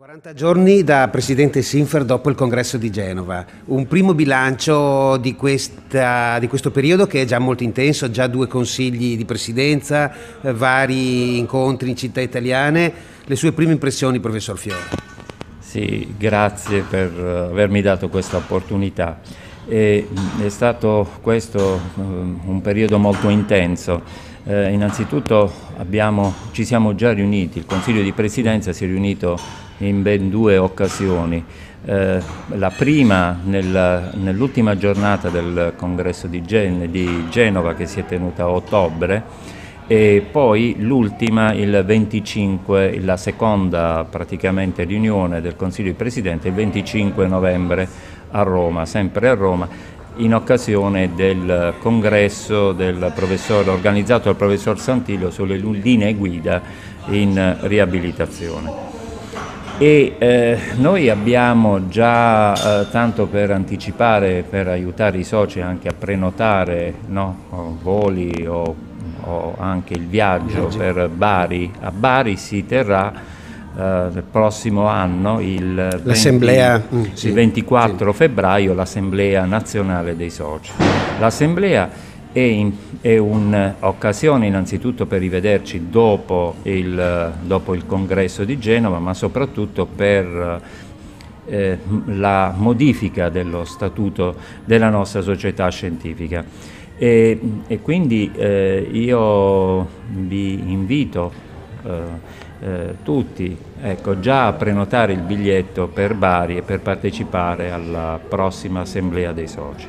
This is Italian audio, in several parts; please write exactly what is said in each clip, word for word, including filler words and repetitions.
quaranta giorni da presidente Simfer dopo il congresso di Genova, un primo bilancio di, questa, di questo periodo che è già molto intenso, già due consigli di presidenza, vari incontri in città italiane. Le sue prime impressioni, professor Fiore? Sì, grazie per avermi dato questa opportunità. E è stato questo un periodo molto intenso. Eh, innanzitutto abbiamo, ci siamo già riuniti, il Consiglio di Presidenza si è riunito in ben due occasioni, eh, la prima nel, nell'ultima giornata del congresso di, Gen di Genova che si è tenuta a ottobre, e poi l'ultima il venticinque, la seconda praticamente riunione del Consiglio di Presidenza il venticinque novembre a Roma, sempre a Roma, in occasione del congresso del professor, organizzato dal professor Santilli sulle linee guida in riabilitazione. E eh, noi abbiamo già, eh, tanto per anticipare, per aiutare i soci anche a prenotare, no, o voli o, o anche il viaggio, viaggio per Bari. A Bari si terrà Uh, del prossimo anno, il, venti, mm, sì, il ventiquattro sì. febbraio, l'Assemblea Nazionale dei Soci. L'Assemblea è, in, è un'occasione innanzitutto per rivederci dopo il, dopo il congresso di Genova, ma soprattutto per eh, la modifica dello statuto della nostra società scientifica. E, e quindi eh, io vi invito eh, Eh, tutti ecco, già a prenotare il biglietto per Bari e per partecipare alla prossima assemblea dei soci.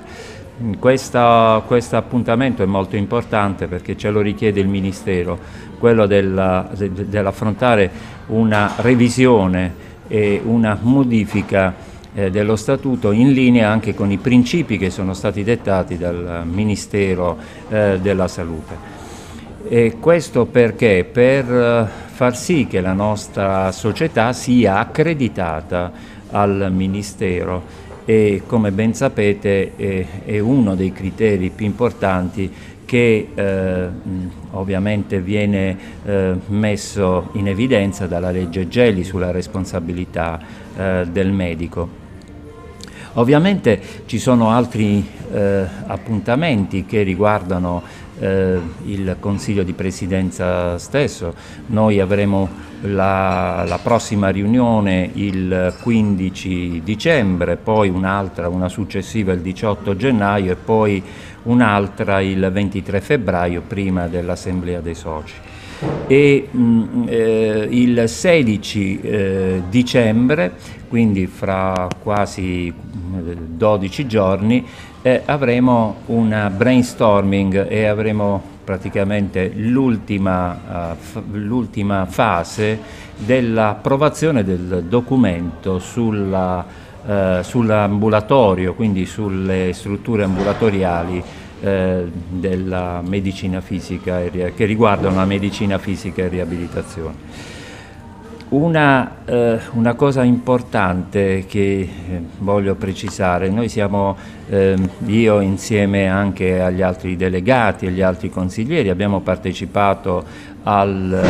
Questo appuntamento è molto importante perché ce lo richiede il Ministero, quello della, de, dell'affrontare una revisione e una modifica eh, dello statuto in linea anche con i principi che sono stati dettati dal Ministero eh, della Salute. E questo perché? Per far sì che la nostra società sia accreditata al Ministero, e come ben sapete è, è uno dei criteri più importanti che eh, ovviamente viene eh, messo in evidenza dalla legge Gelli sulla responsabilità eh, del medico. Ovviamente ci sono altri eh, appuntamenti che riguardano eh, il Consiglio di Presidenza stesso. Noi avremo la, la prossima riunione il quindici dicembre, poi un'altra, una successiva il diciotto gennaio e poi un'altra il ventitré febbraio prima dell'Assemblea dei Soci. E mh, eh, il sedici dicembre, quindi fra quasi dodici giorni, eh, avremo una brainstorming e avremo praticamente l'ultima uh, fase dell'approvazione del documento sulla, uh, sull'ambulatorio, quindi sulle strutture ambulatoriali della medicina fisica e che riguardano la medicina fisica e riabilitazione. Una, eh, una cosa importante che voglio precisare: noi siamo, eh, io insieme anche agli altri delegati e agli altri consiglieri, abbiamo partecipato al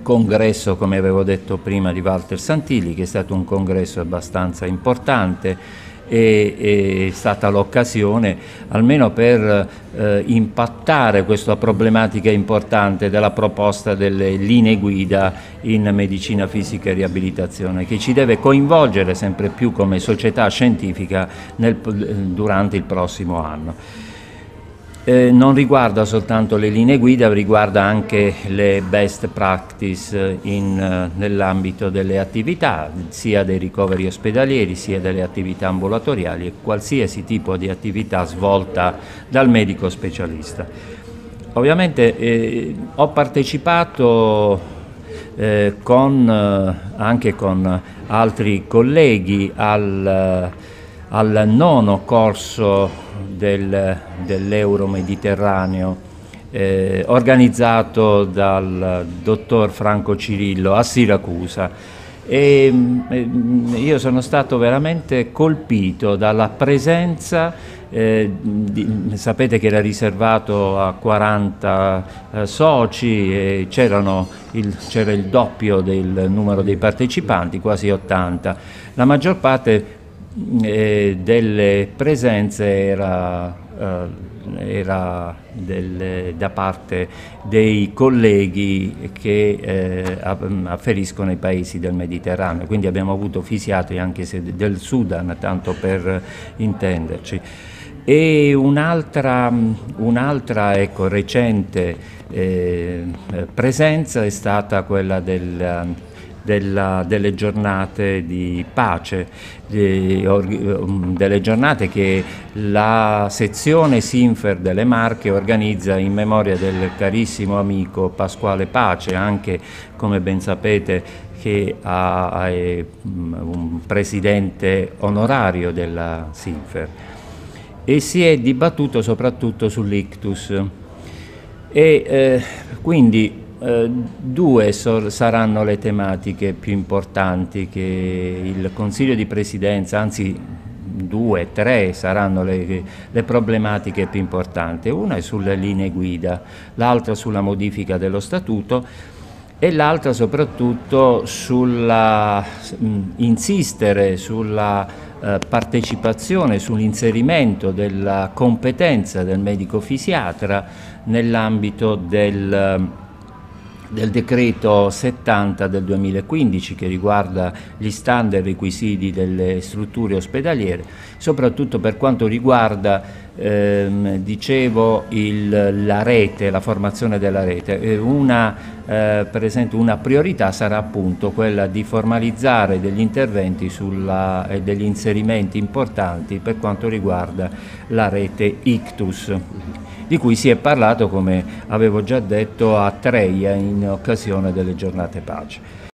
congresso, come avevo detto prima, di Walter Santilli, che è stato un congresso abbastanza importante. È stata l'occasione almeno per eh, impattare questa problematica importante della proposta delle linee guida in medicina fisica e riabilitazione, che ci deve coinvolgere sempre più come società scientifica nel, durante il prossimo anno. Eh, non riguarda soltanto le linee guida, riguarda anche le best practice eh, nell'ambito delle attività, sia dei ricoveri ospedalieri, sia delle attività ambulatoriali e qualsiasi tipo di attività svolta dal medico specialista. Ovviamente eh, ho partecipato eh, con, eh, anche con altri colleghi al, al nono corso Del, dell'Euro-Mediterraneo eh, organizzato dal dottor Franco Cirillo a Siracusa, e eh, io sono stato veramente colpito dalla presenza eh, di, sapete che era riservato a quaranta eh, soci e c'era il, il doppio del numero dei partecipanti, quasi ottanta. La maggior parte eh, delle presenze era, eh, era del, da parte dei colleghi che eh, afferiscono ai paesi del Mediterraneo, quindi abbiamo avuto fisiatri anche se del Sudan, tanto per intenderci. E un'altra un'altra ecco, recente eh, presenza è stata quella del, della, delle giornate di pace, di, delle giornate che la sezione Simfer delle Marche organizza in memoria del carissimo amico Pasquale Pace, anche, come ben sapete, che ha, è un presidente onorario della Simfer. E si è dibattuto soprattutto sull'ictus e eh, quindi eh, due so saranno le tematiche più importanti che il Consiglio di Presidenza, anzi due, tre saranno le, le problematiche più importanti. Una è sulle linee guida, l'altra sulla modifica dello statuto e l'altra soprattutto sulla mh, insistere sulla Eh, partecipazione, sull'inserimento della competenza del medico fisiatra nell'ambito del, del decreto settanta del duemilaquindici che riguarda gli standard requisiti delle strutture ospedaliere, soprattutto per quanto riguarda ehm, dicevo il, la rete, la formazione della rete. Una, eh, per esempio, una priorità sarà appunto quella di formalizzare degli interventi sulla, e degli inserimenti importanti per quanto riguarda la rete ictus, di cui si è parlato, come avevo già detto, a Treia in occasione delle giornate pace.